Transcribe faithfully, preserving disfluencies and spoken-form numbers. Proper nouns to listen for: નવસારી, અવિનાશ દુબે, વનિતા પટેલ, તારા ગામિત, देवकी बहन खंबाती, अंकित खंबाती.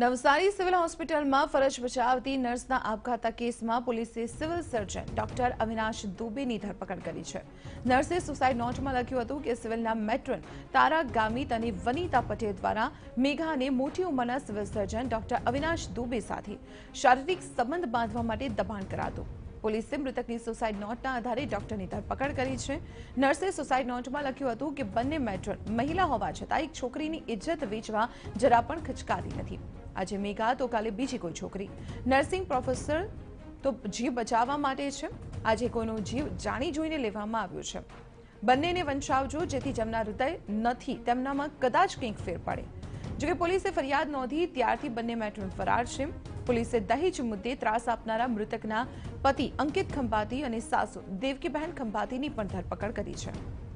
નવસારી civil હોસ્પિટલમાં ફરજ બજાવતી નર્સના આપઘાતના કેસમાં પોલીસે સિવિલ સર્જન ડોક્ટર અવિનાશ દુબેની ધરપકડ કરી છે। નર્સે સુસાઇડ નોટમાં લખ્યું હતું કે સિવિલના મેટ્રન તારા ગામિત અને વનિતા પટેલ દ્વારા મેઘાને મોટી ઉંમરના civil surgeon doctor અવિનાશ દુબે સાથે શારીરિક સંબંધ બાંધવા માટે દબાણ કરાતું। पुलिस मृतकनी सुसाइड नोटना आधारे डॉक्टर की धरपकड़ करी छे। नर्से सुसाइड नोट में लख्युं हतुं के बंने मेट्रन महिला होवा छतां एक छोकरीनी इज्जत वेचवा जरा पण खचकाती नथी। आज मेघा तो काले बीजी कोई छोकरी। नर्सिंग प्रोफेसर तो जीव बचाववा माटे छे। आज कोईनो जीव जाणी जोईने लेवामां आव्यो छे। बंनेने वंचावजो जेथी जेमना हृदय नथी तेमनामां कदाच कंईक फेर पड़े। जो कि पुलिसे फरियाद नोंधी त्यारथी बंने मेट्रन फरार छे। पुलिसे दहेज मुद्दे त्रास आपनारा मृतकना पति अंकित खंबाती और सासू देवकी बहन खंबाती की धरपकड़ करी है।